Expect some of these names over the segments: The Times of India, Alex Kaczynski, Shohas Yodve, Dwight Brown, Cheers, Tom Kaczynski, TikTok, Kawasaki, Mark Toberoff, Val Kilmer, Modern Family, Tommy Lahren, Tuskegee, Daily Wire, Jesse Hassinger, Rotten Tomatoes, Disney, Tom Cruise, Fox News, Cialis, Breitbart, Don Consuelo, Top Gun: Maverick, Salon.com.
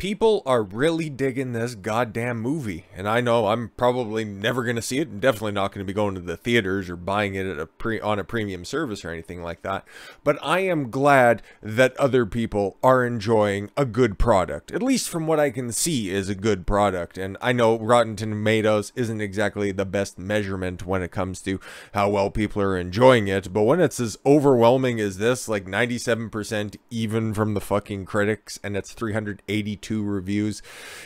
People are really digging this goddamn movie, and I know I'm probably never going to see it, and definitely not going to be going to the theaters or buying it at on a premium service or anything like that, but I am glad that other people are enjoying a good product, at least from what I can see is a good product. And I know Rotten Tomatoes isn't exactly the best measurement when it comes to how well people are enjoying it, but when it's as overwhelming as this, like 97% even from the fucking critics, and it's 382 reviews,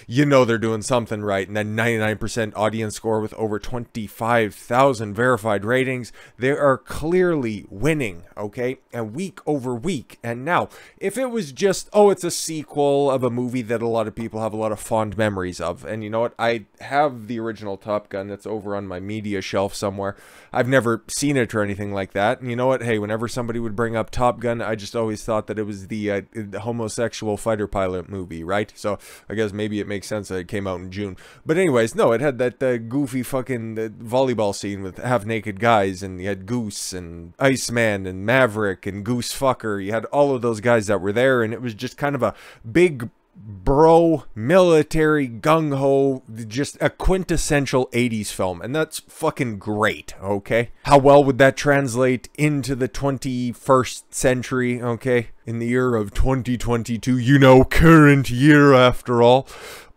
you know they're doing something right. And then 99% audience score with over 25,000 verified ratings, they are clearly winning, okay? And week over week. And now, if it was just, oh, it's a sequel of a movie that a lot of people have a lot of fond memories of, and you know what, I have the original Top Gun that's over on my media shelf somewhere. I've never seen it or anything like that, and you know what, hey, whenever somebody would bring up Top Gun, I just always thought that it was the homosexual fighter pilot movie, right? So I guess maybe it makes sense that it came out in June. But anyways, no, it had that goofy fucking volleyball scene with half-naked guys, and you had Goose and Iceman and Maverick and Goosefucker. You had all of those guys that were there, and it was just kind of a big bro, military, gung-ho, just a quintessential 80s film, and that's fucking great, okay? How well would that translate into the 21st century, okay? In the year of 2022, you know, current year after all.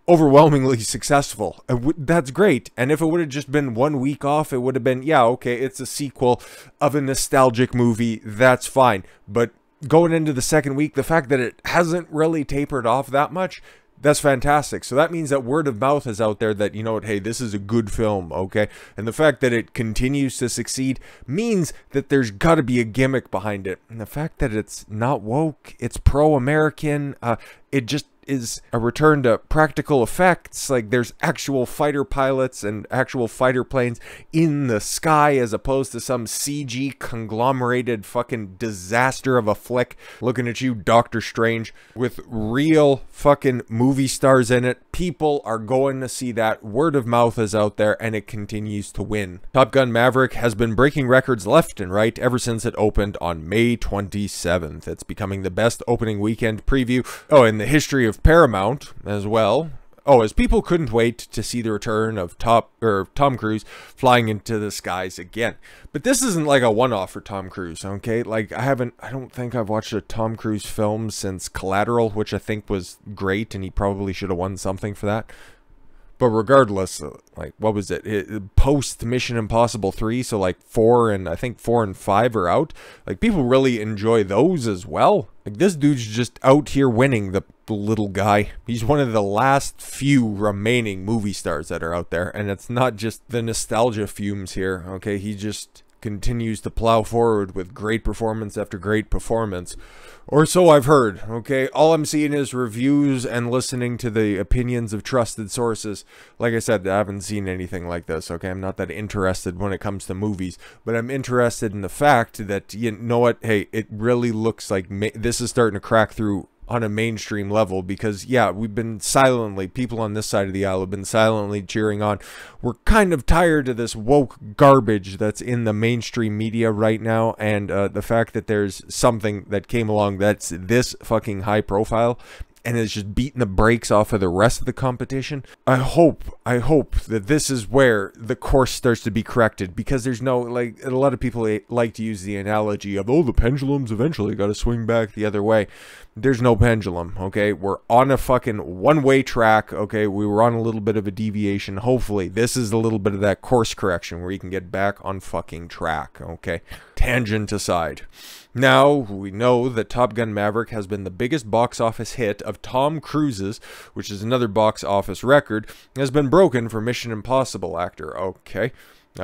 Overwhelmingly successful. That's great. And if it would have just been 1 week off, it would have been, yeah, okay, it's a sequel of a nostalgic movie, that's fine. But going into the second week, the fact that it hasn't really tapered off that much, that's fantastic. So that means that word of mouth is out there that, you know what, hey, this is a good film, okay? And the fact that it continues to succeed means that there's got to be a gimmick behind it. And the fact that it's not woke, it's pro-American, it just is a return to practical effects. Like, there's actual fighter pilots and actual fighter planes in the sky, as opposed to some CG conglomerated fucking disaster of a flick. Looking at you, Doctor Strange, with real fucking movie stars in it. People are going to see that. Word of mouth is out there, and it continues to win. Top Gun Maverick has been breaking records left and right ever since it opened on May 27th. It's becoming the best opening weekend preview, oh, in the history of Paramount as well. Oh, as people couldn't wait to see the return of Tom Cruise flying into the skies again. But this isn't like a one-off for Tom Cruise, okay? Like, I don't think I've watched a Tom Cruise film since Collateral, which I think was great, and he probably should have won something for that. But regardless, like, what was it? Post Mission Impossible 3, so like 4 and I think 4 and 5 are out. Like, people really enjoy those as well. Like, this dude's just out here winning, the little guy. He's one of the last few remaining movie stars that are out there. And it's not just the nostalgia fumes here, okay? He just continues to plow forward with great performance after great performance, or so I've heard, okay? All I'm seeing is reviews and listening to the opinions of trusted sources. Like I said, I haven't seen anything like this, okay? I'm not that interested when it comes to movies, but I'm interested in the fact that, you know what, hey, it really looks like this is starting to crack through on a mainstream level, because yeah, we've been silently, people on this side of the aisle have been silently cheering on. We're kind of tired of this woke garbage that's in the mainstream media right now, and the fact that there's something that came along that's this fucking high profile and is just beating the brakes off of the rest of the competition. I hope that this is where the course starts to be corrected, because there's no, like, a lot of people like to use the analogy of, oh, the pendulum's eventually got to swing back the other way. There's no pendulum, okay? We're on a fucking one-way track, okay? We were on a little bit of a deviation. Hopefully, this is a little bit of that course correction where you can get back on fucking track, okay? Tangent aside. Now, we know that Top Gun Maverick has been the biggest box office hit of Tom Cruise's, which is another box office record, has been broken for Mission Impossible actor, okay?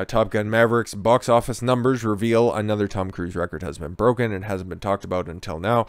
Top Gun Maverick's box office numbers reveal another Tom Cruise record has been broken and hasn't been talked about until now.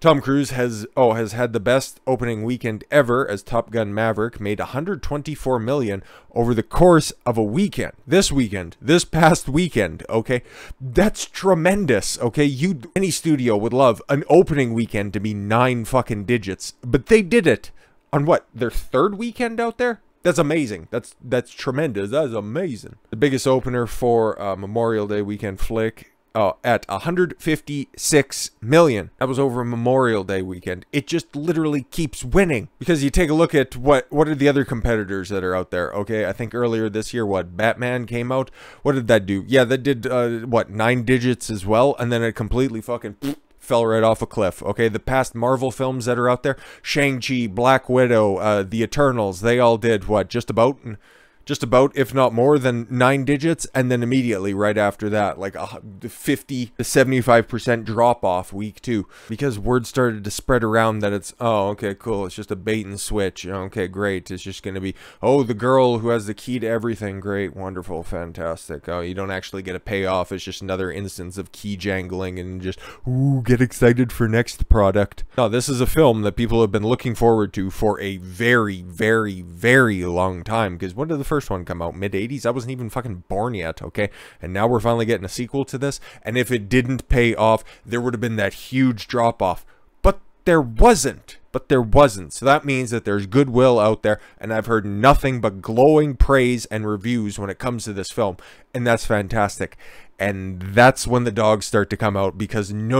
Tom Cruise has had the best opening weekend ever, as Top Gun Maverick made $124 million over the course of a weekend. This weekend, this past weekend, okay? That's tremendous, okay? Any studio would love an opening weekend to be 9 fucking digits, but they did it on what, their third weekend out there? That's amazing. That's tremendous. That is amazing. The biggest opener for Memorial Day weekend flick at 156 million. That was over Memorial Day weekend. It just literally keeps winning, because you take a look at what are the other competitors that are out there. Okay, I think earlier this year, what, Batman came out? What did that do? Yeah, that did what, 9 digits as well, and then it completely fucking fell right off a cliff. Okay, the past Marvel films that are out there, Shang-Chi, Black Widow, The Eternals, they all did what, just about, if not more than 9 digits, and then immediately right after that, like a 50 to 75% drop off week 2, because word started to spread around that it's, oh, okay, cool, it's just a bait and switch. Okay, great. It's just going to be, oh, the girl who has the key to everything. Great, wonderful, fantastic. Oh, you don't actually get a payoff. It's just another instance of key jangling and just, ooh, get excited for next product. No, this is a film that people have been looking forward to for a very, very, very long time, because one of the first one come out mid-80s. I wasn't even fucking born yet, okay? And now we're finally getting a sequel to this, and if it didn't pay off, there would have been that huge drop-off. But there wasn't. So that means that there's goodwill out there, and I've heard nothing but glowing praise and reviews when it comes to this film, and that's fantastic. And that's when the dogs start to come out, because no,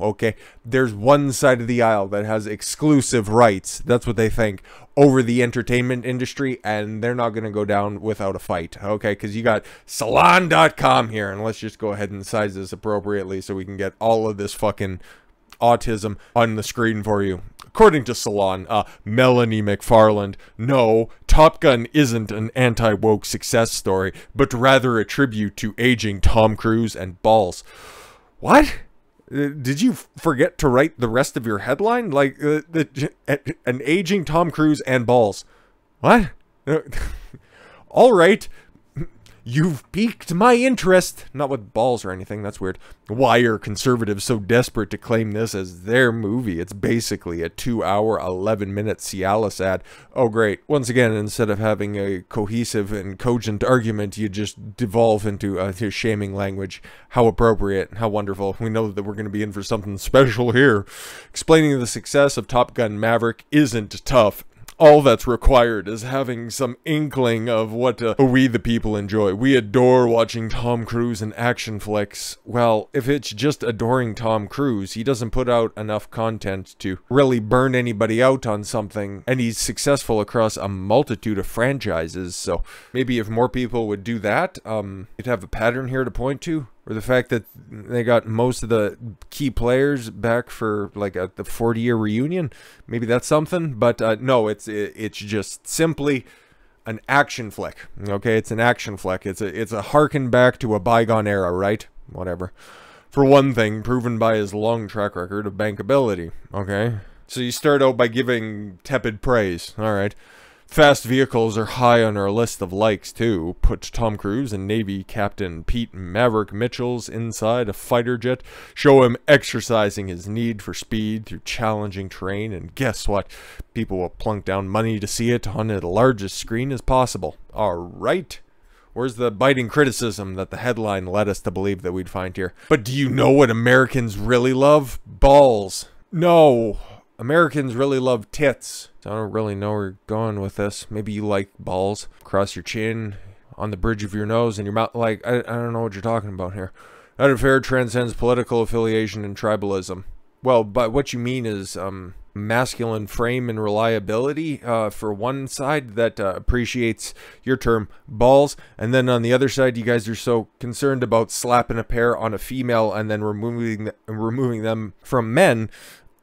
okay? There's one side of the aisle that has exclusive rights, that's what they think, over the entertainment industry, and they're not going to go down without a fight, okay? Because you got Salon.com here, and let's just go ahead and size this appropriately so we can get all of this fucking autism on the screen for you. According to Salon, Melanie McFarland, no, Top Gun isn't an anti-woke success story, but rather a tribute to aging Tom Cruise and balls. What? Did you forget to write the rest of your headline? Like, an aging Tom Cruise and balls. What? All right. You've piqued my interest. Not with balls or anything, that's weird. Why are conservatives so desperate to claim this as their movie? It's basically a 2-hour, 11-minute Cialis ad. Oh, great. Once again, instead of having a cohesive and cogent argument, you just devolve into shaming language. How appropriate. How wonderful. We know that we're going to be in for something special here. Explaining the success of Top Gun: Maverick isn't tough. All that's required is having some inkling of what we the people enjoy. We adore watching Tom Cruise in action flicks. Well, if it's just adoring Tom Cruise, he doesn't put out enough content to really burn anybody out on something, and he's successful across a multitude of franchises, so maybe if more people would do that, you'd have a pattern here to point to. Or the fact that they got most of the key players back for like the 40-year reunion. Maybe that's something. But no, it's just simply an action flick. Okay, it's an action flick. It's a harken back to a bygone era, right? Whatever. For one thing, proven by his long track record of bankability. Okay? So you start out by giving tepid praise. All right. Fast vehicles are high on our list of likes, too. Put Tom Cruise and Navy Captain Pete Maverick Mitchell's inside a fighter jet. Show him exercising his need for speed through challenging terrain. And guess what? People will plunk down money to see it on the largest screen as possible. All right. Where's the biting criticism that the headline led us to believe that we'd find here? But do you know what Americans really love? Balls. No. Americans really love tits. I don't really know where you're going with this. Maybe you like balls across your chin, on the bridge of your nose, and your mouth. Like, I don't know what you're talking about here. That affair transcends political affiliation and tribalism. Well, but what you mean is masculine frame and reliability for one side that appreciates your term balls, and then on the other side you guys are so concerned about slapping a pair on a female and then removing them from men.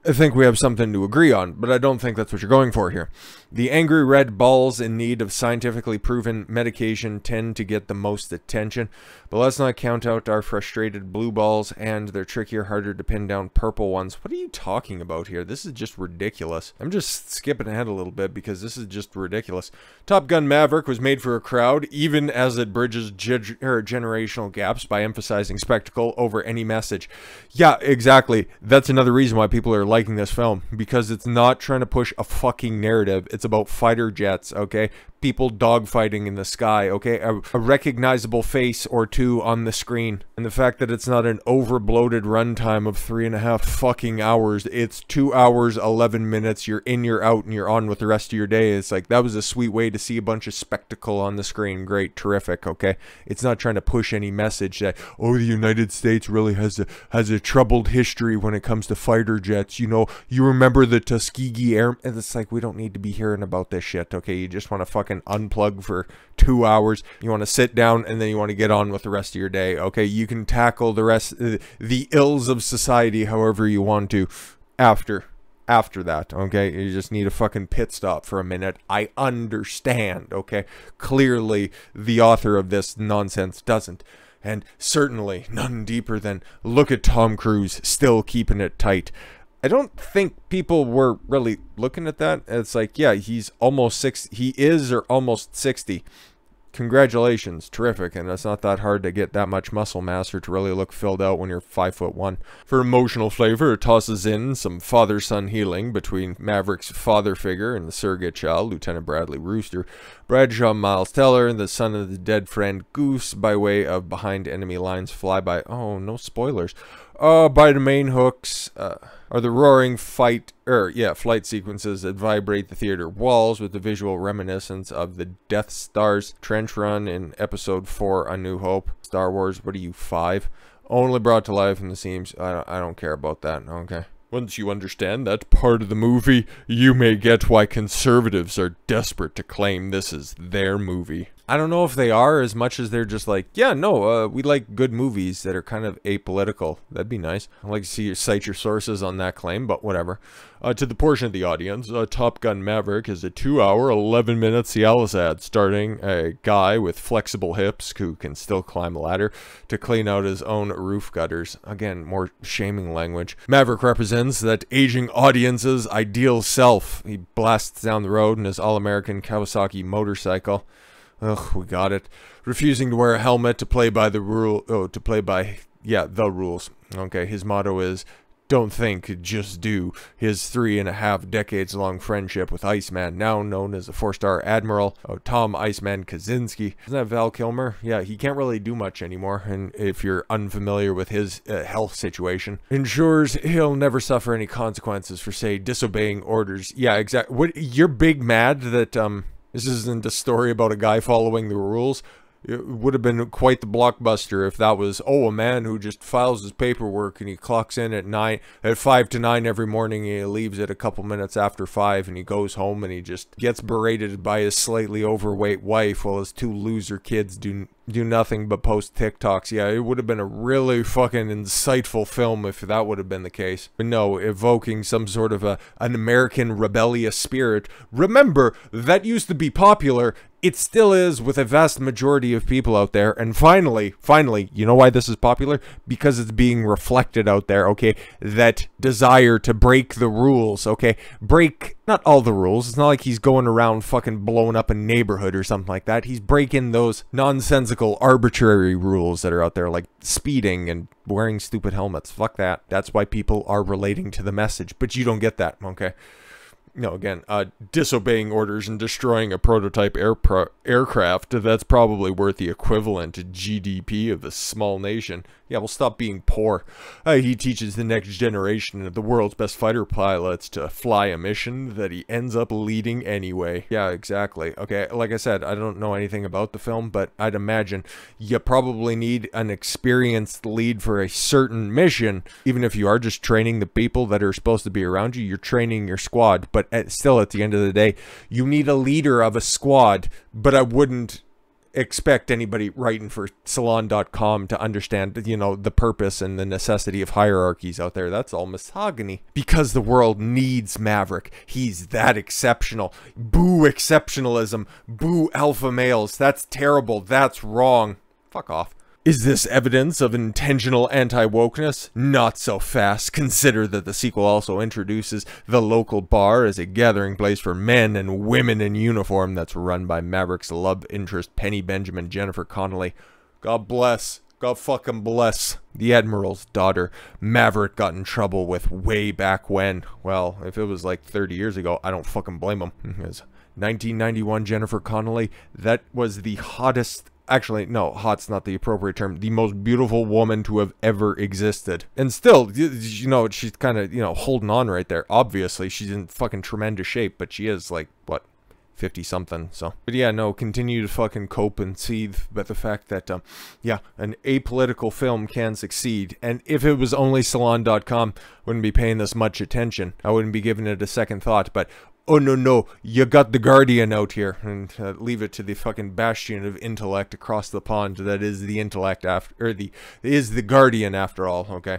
I think we have something to agree on, but I don't think that's what you're going for here. The angry red balls in need of scientifically proven medication tend to get the most attention, but let's not count out our frustrated blue balls and their trickier, harder to pin down purple ones. What are you talking about here? This is just ridiculous. I'm just skipping ahead a little bit because this is just ridiculous. Top Gun: Maverick was made for a crowd, even as it bridges generational gaps by emphasizing spectacle over any message. Yeah, exactly. That's another reason why people are liking this film, because it's not trying to push a fucking narrative. It's about fighter jets, okay? people dogfighting in the sky, okay? A recognizable face or two on the screen. And the fact that it's not an over-bloated runtime of 3.5 fucking hours, it's 2 hours, 11 minutes, you're in, you're out, and you're on with the rest of your day. It's like, that was a sweet way to see a bunch of spectacle on the screen. Great, terrific, okay? It's not trying to push any message that, oh, the United States really has a troubled history when it comes to fighter jets. You know, you remember the Tuskegee Airmen? And it's like, we don't need to be hearing about this shit, okay? You just want to fucking unplug for 2 hours. You want to sit down, and then you want to get on with the rest of your day, okay? You can tackle the rest, the ills of society however you want to after that, okay? You just need a fucking pit stop for a minute. I understand, okay? Clearly, the author of this nonsense doesn't. And certainly, none deeper than, look at Tom Cruise still keeping it tight. I don't think people were really looking at that. It's like, yeah, he's almost 60. He is or almost 60. Congratulations. Terrific. And it's not that hard to get that much muscle mass or to really look filled out when you're 5'1". For emotional flavor, it tosses in some father-son healing between Maverick's father figure and the surrogate child, Lieutenant Bradley Rooster, Bradshaw Miles Teller, and the son of the dead friend Goose, by way of behind enemy lines flyby. Oh, no spoilers. By the main hooks are the roaring flight sequences that vibrate the theater walls with the visual reminiscence of the Death Star's trench run in Episode 4, A New Hope. Star Wars, what are you, 5? Only brought to life in the seams. I don't care about that, okay? Once you understand that part of the movie, you may get why conservatives are desperate to claim this is their movie. I don't know if they are as much as they're just like, yeah, no, we like good movies that are kind of apolitical. That'd be nice. I'd like to see you cite your sources on that claim, but whatever. To the portion of the audience, Top Gun Maverick is a 2-hour, 11-minute Cialis ad starting a guy with flexible hips who can still climb a ladder to clean out his own roof gutters. Again, more shaming language. Maverick represents that aging audience's ideal self. He blasts down the road in his all-American Kawasaki motorcycle. Ugh, we got it. Refusing to wear a helmet to play by the rule. Oh, to play by, yeah, the rules. Okay, his motto is, don't think, just do. His 3.5 decades-long friendship with Iceman, now known as the 4-star admiral, Tom Iceman Kaczynski. Isn't that Val Kilmer? Yeah, he can't really do much anymore, and if you're unfamiliar with his health situation, ensures he'll never suffer any consequences for, say, disobeying orders. Yeah, exactly. What, you're big mad that, this isn't a story about a guy following the rules. It would have been quite the blockbuster if that was, oh, a man who just files his paperwork and he clocks in at 5 to 9 every morning, and he leaves at a couple minutes after 5, and he goes home and he just gets berated by his slightly overweight wife while his 2 loser kids do nothing but post TikToks. Yeah, it would have been a really fucking insightful film if that would have been the case. But no, evoking some sort of an American rebellious spirit. Remember, that used to be popular. It still is with a vast majority of people out there. And finally, you know why this is popular? Because it's being reflected out there, okay? That desire to break the rules, okay? Break, not all the rules. It's not like he's going around fucking blowing up a neighborhood or something like that. He's breaking those nonsensical, arbitrary rules that are out there, like speeding and wearing stupid helmets. Fuck that. That's why people are relating to the message, but you don't get that, okay? No, again, disobeying orders and destroying a prototype aircraft, that's probably worth the equivalent to GDP of a small nation. Yeah, well, stop being poor. He teaches the next generation of the world's best fighter pilots to fly a mission that he ends up leading anyway. Yeah, exactly. Okay, like I said, I don't know anything about the film, but I'd imagine you probably need an experienced lead for a certain mission. Even if you are just training the people that are supposed to be around you, you're training your squad, but still, at the end of the day, you need a leader of a squad. But I wouldn't expect anybody writing for Salon.com to understand, you know, the purpose and the necessity of hierarchies out there. That's all misogyny. Because the world needs Maverick. He's that exceptional. Boo exceptionalism. Boo alpha males. That's terrible. That's wrong. Fuck off. Is this evidence of intentional anti-wokeness? Not so fast. Consider that the sequel also introduces the local bar as a gathering place for men and women in uniform that's run by Maverick's love interest, Penny Benjamin, Jennifer Connolly. God bless. God fucking bless the Admiral's daughter. Maverick got in trouble with way back when. Well, if it was like 30 years ago, I don't fucking blame him. 1991 Jennifer Connolly, that was the hottest, actually, no, hot's not the appropriate term, the most beautiful woman to have ever existed. And still, you know, she's kind of, you know, holding on right there. Obviously, she's in fucking tremendous shape, but she is like, what? 50 something, so. But yeah, no, continue to fucking cope and seethe but the fact that, yeah, an apolitical film can succeed. And if it was only Salon.com, wouldn't be paying this much attention. I wouldn't be giving it a second thought, but oh no, no, you got The Guardian out here. And leave it to the fucking bastion of intellect across the pond that is the intellect after, or the Guardian after all, okay?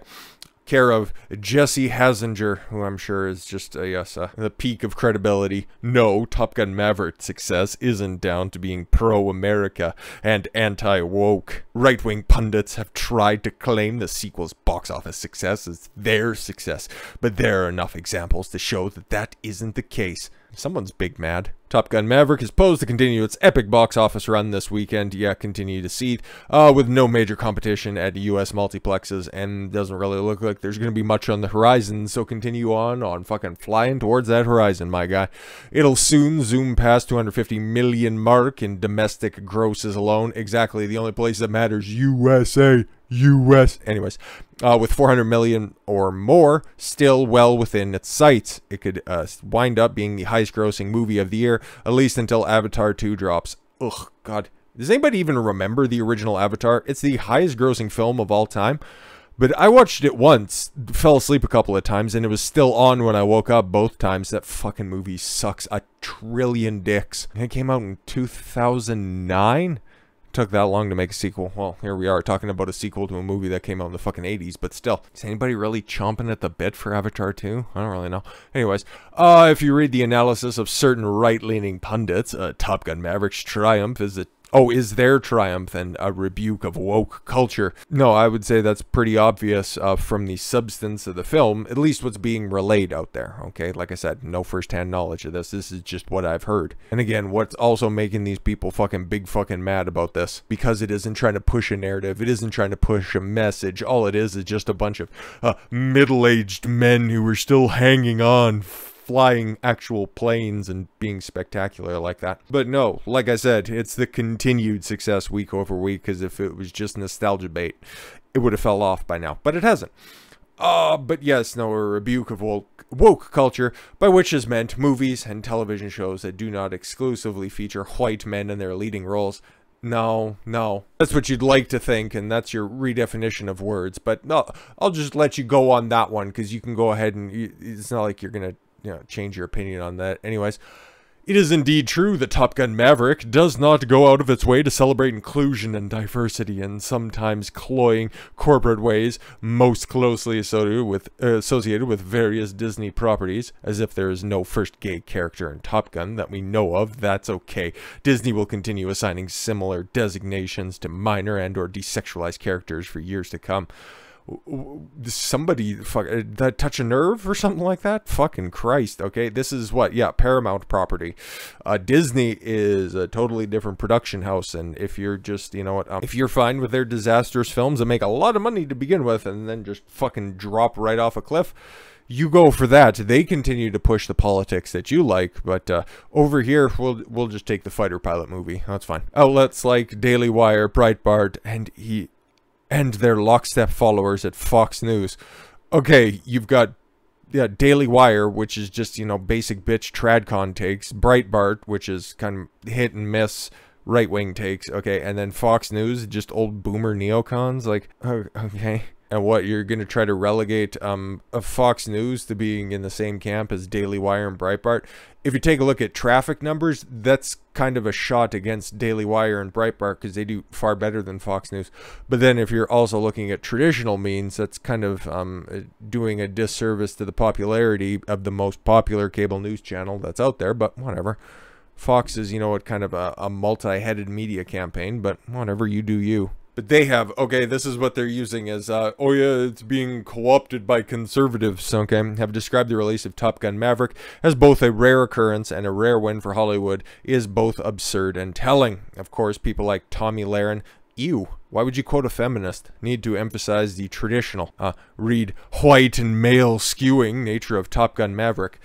Care of Jesse Hassinger, who I'm sure is just yes, the peak of credibility. No, Top Gun Maverick success isn't down to being pro-America and anti-woke. Right-wing pundits have tried to claim the sequel's box office success is their success, but there are enough examples to show that that isn't the case. Someone's big mad. Top Gun Maverick is poised to continue its epic box office run this weekend. Yeah, continue to seethe with no major competition at U.S. multiplexes, and doesn't really look like there's going to be much on the horizon, so continue on fucking flying towards that horizon, my guy. It'll soon zoom past 250 million mark in domestic grosses alone. Exactly, the only place that matters, USA. U.S. Anyways, with 400 million or more still well within its sights, it could wind up being the highest grossing movie of the year, at least until Avatar 2 drops. Ugh, God. Does anybody even remember the original Avatar? It's the highest grossing film of all time. But I watched it once, fell asleep a couple of times, and it was still on when I woke up both times. That fucking movie sucks a trillion dicks. It came out in 2009? Took that long to make a sequel. Well, here we are talking about a sequel to a movie that came out in the fucking 80s, but still. Is anybody really chomping at the bit for Avatar 2? I don't really know. Anyways, if you read the analysis of certain right-leaning pundits, Top Gun Maverick's triumph is a is their triumph and a rebuke of woke culture. No, I would say that's pretty obvious from the substance of the film, at least what's being relayed out there, okay? Like I said, no first-hand knowledge of this. This is just what I've heard. And again, what's also making these people fucking big fucking mad about this? Because it isn't trying to push a narrative. It isn't trying to push a message. All it is just a bunch of middle-aged men who are still hanging on, flying actual planes and being spectacular like that. But no, like I said, it's the continued success week over week, because if it was just nostalgia bait, it would have fell off by now, but it hasn't. But yes, no, a rebuke of woke culture, by which is meant movies and television shows that do not exclusively feature white men in their leading roles. No, no. That's what you'd like to think, and that's your redefinition of words, but no, I'll just let you go on that one, because you can go ahead and it's not like you're going to change your opinion on that. Anyways, it is indeed true that Top Gun Maverick does not go out of its way to celebrate inclusion and diversity in sometimes cloying corporate ways most closely associated with various Disney properties, as if there is no first gay character in Top Gun that we know of. That's okay. Disney will continue assigning similar designations to minor and or desexualized characters for years to come. Somebody that touch a nerve or something like that? Fucking Christ, okay? This is what, yeah, Paramount property. Disney is a totally different production house, and if you're just, you know what, if you're fine with their disastrous films that make a lot of money to begin with and then just fucking drop right off a cliff, you go for that. They continue to push the politics that you like, but over here, we'll just take the fighter pilot movie. That's fine. Outlets like Daily Wire, Breitbart, and their lockstep followers at Fox News. Okay, you've got Daily Wire, which is just, you know, basic bitch tradcon takes. Breitbart, which is kind of hit and miss right-wing takes. Okay, and then Fox News, just old boomer neocons. Like, okay. And what, you're going to try to relegate Fox News to being in the same camp as Daily Wire and Breitbart? If you take a look at traffic numbers, that's kind of a shot against Daily Wire and Breitbart, because they do far better than Fox News. But then if you're also looking at traditional means, that's kind of doing a disservice to the popularity of the most popular cable news channel that's out there, but whatever. Fox is, you know, kind of a multi-headed media campaign, but whatever, you do you. But they have, okay, this is what they're using as, oh yeah, it's being co-opted by conservatives, okay, have described the release of Top Gun Maverick as both a rare occurrence and a rare win for Hollywood is both absurd and telling. Of course, people like Tommy Lahren, ew. Why would you quote a feminist? Need to emphasize the traditional, read white and male skewing nature of Top Gun Maverick.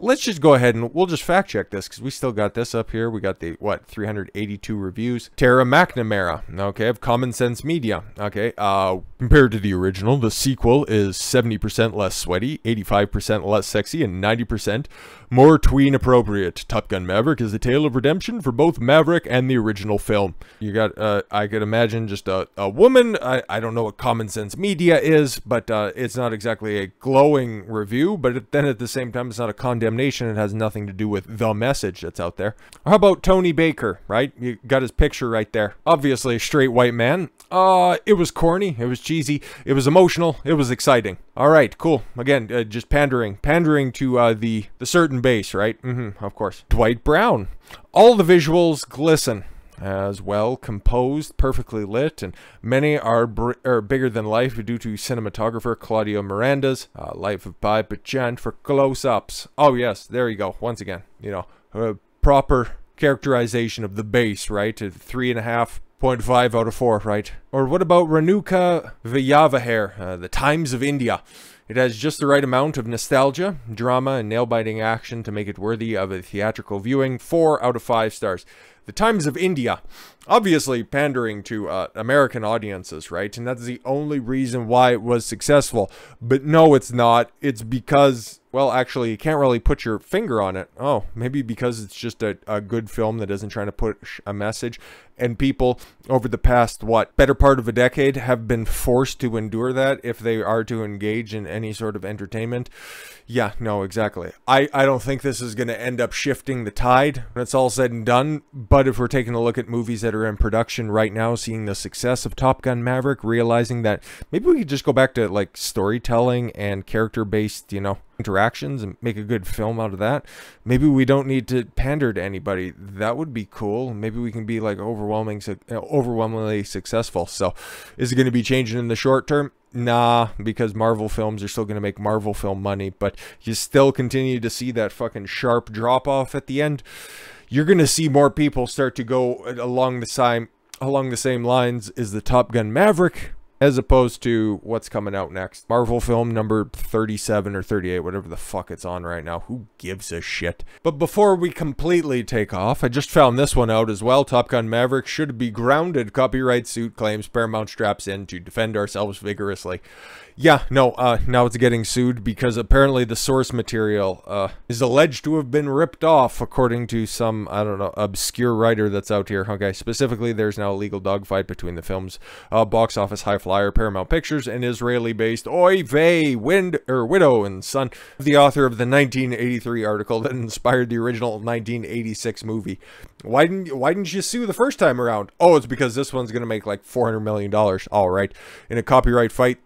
Let's just go ahead and we'll just fact check this because we still got this up here. We got the, what, 382 reviews. Tara McNamara, okay, of Common Sense Media. Okay, compared to the original, the sequel is 70% less sweaty, 85% less sexy, and 90% more tween appropriate. Top Gun Maverick is the tale of redemption for both Maverick and the original film. You got, I could imagine just a woman. I don't know what Common Sense Media is, but it's not exactly a glowing review, but then at the same time, it's not a condemnation. It has nothing to do with the message that's out there. How about Tony Baker, right? You got his picture right there. Obviously a straight white man. It was corny. It was cheesy. It was emotional. It was exciting. All right, cool. Again, just pandering to the certain base, right? Mm-hmm, of course. Dwight Brown. All the visuals glisten. As well composed, perfectly lit, and many are bigger than life due to cinematographer Claudio Miranda's Life of Pi, but Jan for close-ups. Oh yes, there you go. Once again, you know, proper characterization of the base, right? 3.5 out of 4, right? Or what about Renuka Vyavahare, The Times of India? It has just the right amount of nostalgia, drama, and nail-biting action to make it worthy of a theatrical viewing. 4 out of 5 stars. The Times of India, obviously pandering to American audiences, right? And that's the only reason why it was successful. But no, it's not. It's because, well, actually, you can't really put your finger on it. Oh, maybe because it's just a good film that isn't trying to push a message. And people over the past, what, better part of a decade have been forced to endure that if they are to engage in any sort of entertainment. Yeah, no, exactly. I don't think this is going to end up shifting the tide when it's all said and done. But if we're taking a look at movies that are in production right now, seeing the success of Top Gun Maverick, realizing that maybe we could just go back to like storytelling and character-based, you know, interactions and make a good film out of that. Maybe we don't need to pander to anybody. That would be cool. Maybe we can be like overwhelmingly successful. So is it going to be changing in the short term? Nah, because Marvel films are still going to make Marvel film money, but you still continue to see that fucking sharp drop off at the end. You're going to see more people start to go along the same lines as the Top Gun Maverick, as opposed to what's coming out next. Marvel film number 37 or 38, whatever the fuck it's on right now. Who gives a shit? But before we completely take off, I just found this one out as well. Top Gun Maverick should be grounded. Copyright suit claims Paramount straps in to defend ourselves vigorously. Yeah, no, now it's getting sued because apparently the source material is alleged to have been ripped off, according to some, I don't know, obscure writer that's out here. Okay, specifically, there's now a legal dogfight between the film's box office high flyer Paramount Pictures and Israeli-based Yodve, widow and son, the author of the 1983 article that inspired the original 1986 movie. Why didn't you sue the first time around? Oh, it's because this one's going to make like $400 million. All right, in a copyright fight.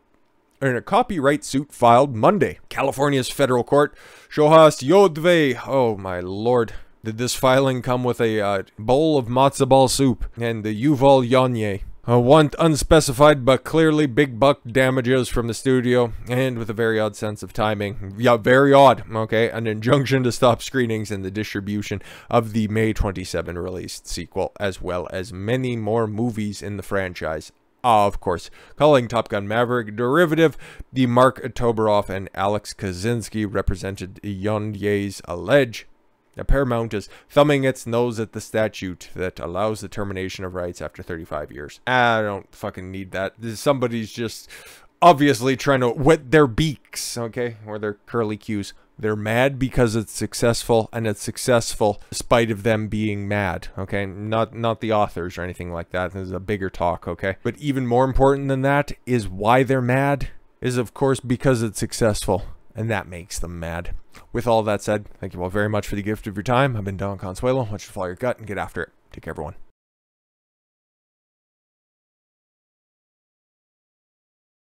In a copyright suit filed Monday, California's federal court, Shohas Yodve, oh my lord, did this filing come with a bowl of matzo ball soup and the Yuval Yanye. Want unspecified but clearly big buck damages from the studio, and with a very odd sense of timing. Yeah, very odd. Okay, an injunction to stop screenings and the distribution of the May 27 released sequel, as well as many more movies in the franchise. Of course, calling Top Gun Maverick derivative, the Mark Toberoff and Alex Kaczynski represented Yodve's allege. The Paramount is thumbing its nose at the statute that allows the termination of rights after 35 years. I don't fucking need that. Somebody's just obviously trying to wet their beaks, okay, or their curly cues. They're mad because it's successful, and it's successful despite of them being mad, okay? Not the authors or anything like that. This is a bigger talk, okay? But even more important than that is why they're mad is, of course, because it's successful, and that makes them mad. With all that said, thank you all very much for the gift of your time. I've been Don Consuelo. I want you to follow your gut and get after it. Take care, everyone.